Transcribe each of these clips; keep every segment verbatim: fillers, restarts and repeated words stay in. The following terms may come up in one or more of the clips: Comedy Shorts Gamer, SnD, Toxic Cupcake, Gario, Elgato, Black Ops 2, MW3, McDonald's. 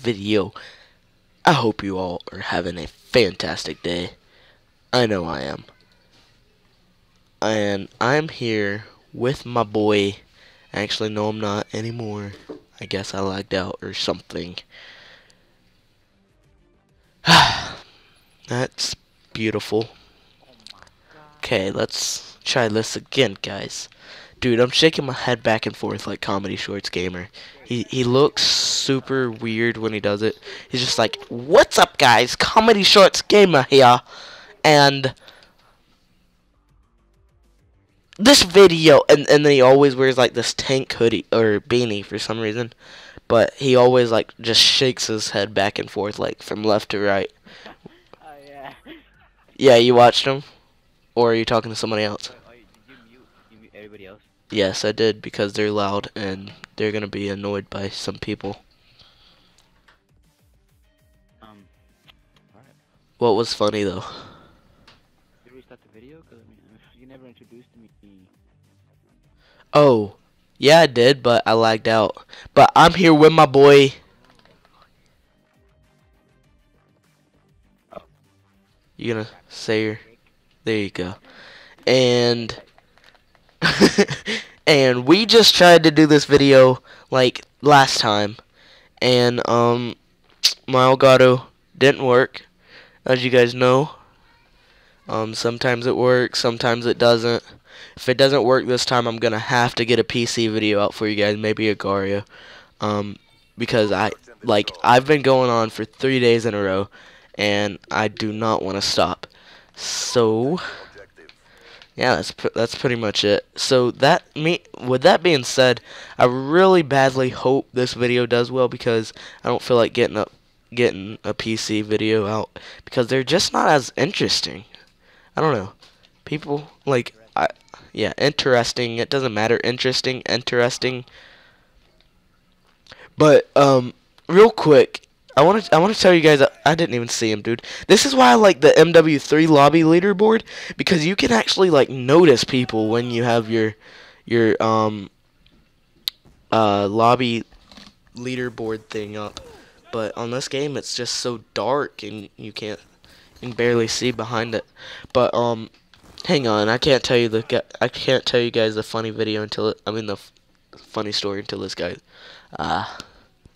video. I hope you all are having a fantastic day. I know I am. And I'm here with my boy. Actually, no, I'm not anymore. I guess I lagged out or something. That's beautiful. Okay, let's try this again, guys. Dude, I'm shaking my head back and forth like Comedy Shorts Gamer. He he looks super weird when he does it. He's just like, "What's up, guys? Comedy Shorts Gamer here." And this video, and, and then he always wears like this tank hoodie or beanie for some reason. But he always like just shakes his head back and forth like from left to right. Oh yeah. Yeah, you watched him? Or are you talking to somebody else? Oh, did you mute, you mute everybody else? Yes, I did, because they're loud and they're gonna be annoyed by some people. Um, all right. What was funny though? Did we restart the video? Cause I mean, you never introduced me. Oh, yeah, I did, but I lagged out. But I'm here with my boy. Oh. You gonna say your? There you go. And and we just tried to do this video like last time, and um my Elgato didn't work, as you guys know. Um sometimes it works, sometimes it doesn't. If it doesn't work this time, I'm gonna have to get a P C video out for you guys, maybe a Gario. Um because I like I've been going on for three days in a row and I do not want to stop. So, yeah, that's that's pretty much it. So that me with that being said, I really badly hope this video does well, because I don't feel like getting up getting a P C video out, because they're just not as interesting. I don't know, people like I yeah interesting. It doesn't matter. Interesting, interesting. But um, real quick. I want to I want to tell you guys, I, I didn't even see him, dude. This is why I like the M W three lobby leaderboard, because you can actually like notice people when you have your your um uh lobby leaderboard thing up. But on this game, it's just so dark and you can't you can barely see behind it. But um hang on, I can't tell you the I can't tell you guys the funny video until it, I mean the f funny story until this guy uh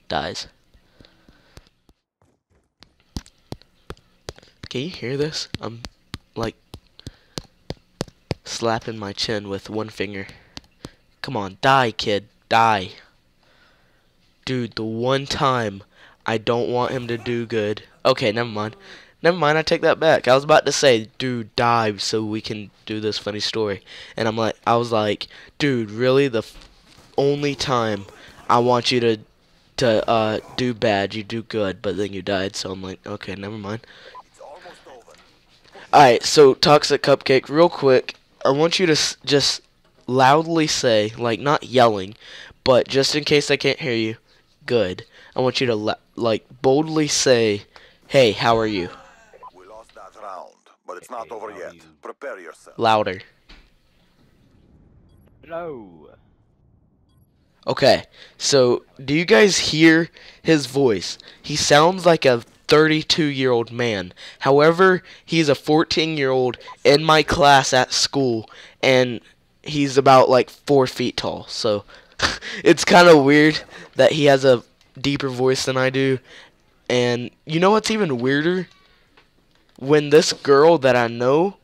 dies. Can you hear this? I'm like slapping my chin with one finger. Come on, die, kid, die. Dude, the one time I don't want him to do good. Okay, never mind. Never mind, I take that back. I was about to say, dude, die so we can do this funny story. And I'm like, I was like, dude, really? The f only time I want you to to uh do bad, you do good, but then you died. So I'm like, okay, never mind. Alright, so Toxic Cupcake, real quick, I want you to s just loudly say, like, not yelling, but just in case I can't hear you, good. I want you to, like, boldly say, hey, how are you? We lost that round, but it's not over yet. Prepare yourself. Louder. Hello. Okay, so do you guys hear his voice? He sounds like a thirty-two-year-old man. However, he's a fourteen-year-old in my class at school, and he's about like four feet tall. So it's kind of weird that he has a deeper voice than I do. And you know what's even weirder? When this girl that I know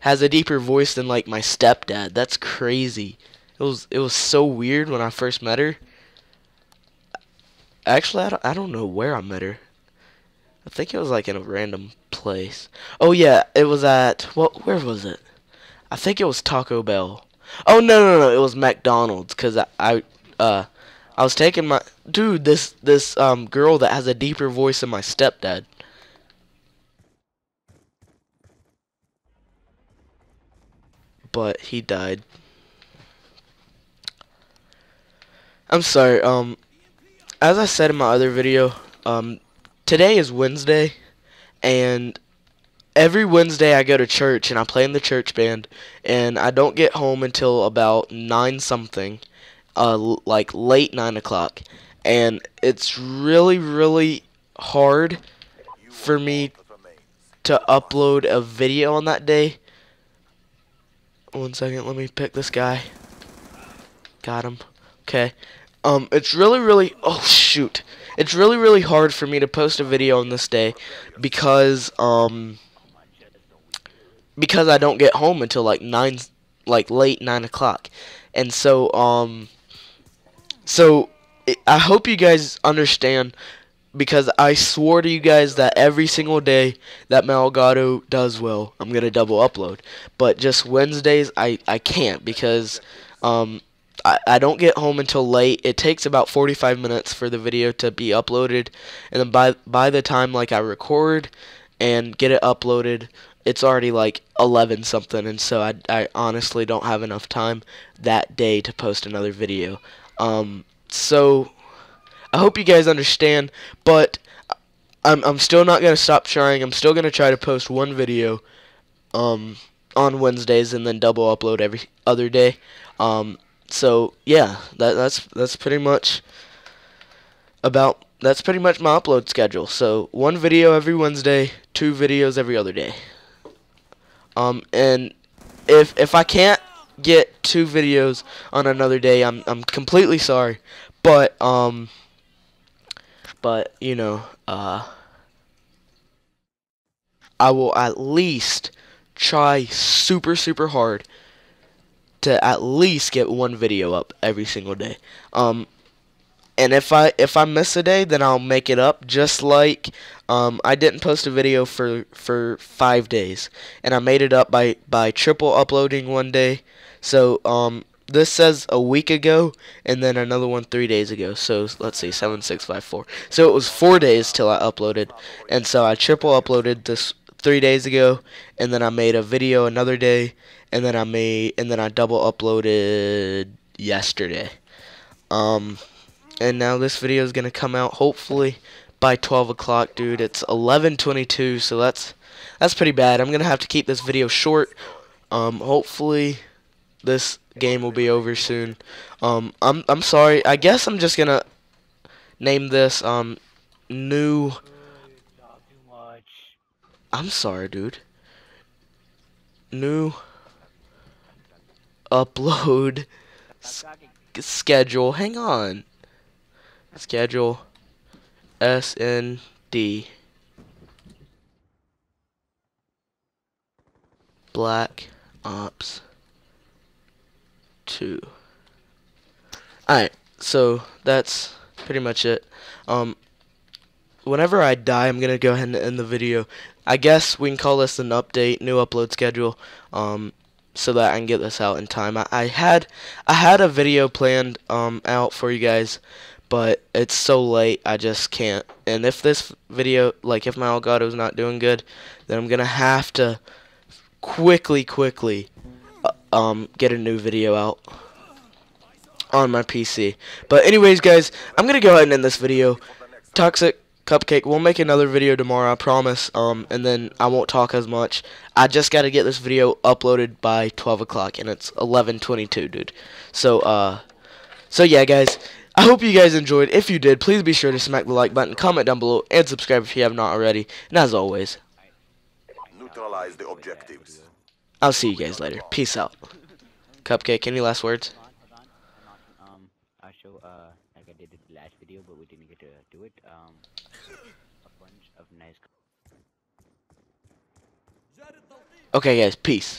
has a deeper voice than like my stepdad. That's crazy. It was it was so weird when I first met her. Actually, I don't, I don't know where I met her. I think it was like in a random place. Oh yeah, it was at what? Where was it? I think it was Taco Bell. Oh no no no, it was McDonald's, because I, I uh I was taking my dude this this um girl that has a deeper voice than my stepdad. But he died. I'm sorry. Um, as I said in my other video, um. Today is Wednesday, and every Wednesday I go to church, and I play in the church band, and I don't get home until about nine something, uh, like late nine o'clock, and it's really, really hard for me to upload a video on that day. One second, let me pick this guy. Got him. Okay. Um, it's really, really, oh shoot. It's really, really hard for me to post a video on this day because, um, because I don't get home until like nine, like late nine o'clock. And so, um, so it, I hope you guys understand, because I swore to you guys that every single day that my Elgato does well, I'm going to double upload. But just Wednesdays, I, I can't, because um, I, I don't get home until late. It takes about forty-five minutes for the video to be uploaded. And then by, by the time like I record and get it uploaded, it's already like eleven something. And so I, I honestly don't have enough time that day to post another video. Um, so... I hope you guys understand, but I'm I'm still not gonna stop trying. I'm still gonna try to post one video, um, on Wednesdays and then double upload every other day. Um, so yeah, that that's that's pretty much about that's pretty much my upload schedule. So one video every Wednesday, two videos every other day. Um, and if if I can't get two videos on another day, I'm I'm completely sorry, but um. But, you know, uh, I will at least try super, super hard to at least get one video up every single day. Um, and if I if I miss a day, then I'll make it up. Just like um, I didn't post a video for for five days, and I made it up by by triple uploading one day. So um. This says a week ago, and then another one three days ago. So let's see, seven, six, five, four. So it was four days till I uploaded, and so I triple uploaded this three days ago, and then I made a video another day, and then I made, and then I double uploaded yesterday. Um, and now this video is gonna come out hopefully by twelve o'clock, dude. It's eleven twenty-two, so that's that's pretty bad. I'm gonna have to keep this video short. Um, hopefully this game will be over soon. Um, I'm I'm sorry. I guess I'm just gonna name this um new. I'm sorry, dude. New upload schedule. Hang on. Schedule S N D Black Ops two. Alright, so that's pretty much it. Um, whenever I die, I'm gonna go ahead and end the video. I guess we can call this an update, new upload schedule, um, so that I can get this out in time. I, I had I had a video planned um, out for you guys, but it's so late, I just can't. And if this video, like if my Elgato's not doing good, then I'm gonna have to quickly, quickly Um, get a new video out on my P C. But anyways, guys, I'm gonna go ahead and end this video. Toxic Cupcake, we'll make another video tomorrow, I promise. Um, and then I won't talk as much. I just gotta get this video uploaded by twelve o'clock, and it's eleven twenty-two, dude. So, uh, so yeah, guys, I hope you guys enjoyed. If you did, please be sure to smack the like button, comment down below, and subscribe if you have not already. And as always, neutralize the objectives. I'll see you guys later. Peace out. Cupcake, any last words? Um, also, uh, like I did in the last video, but we didn't get to do it. Um, a bunch of nice. Okay, guys, peace.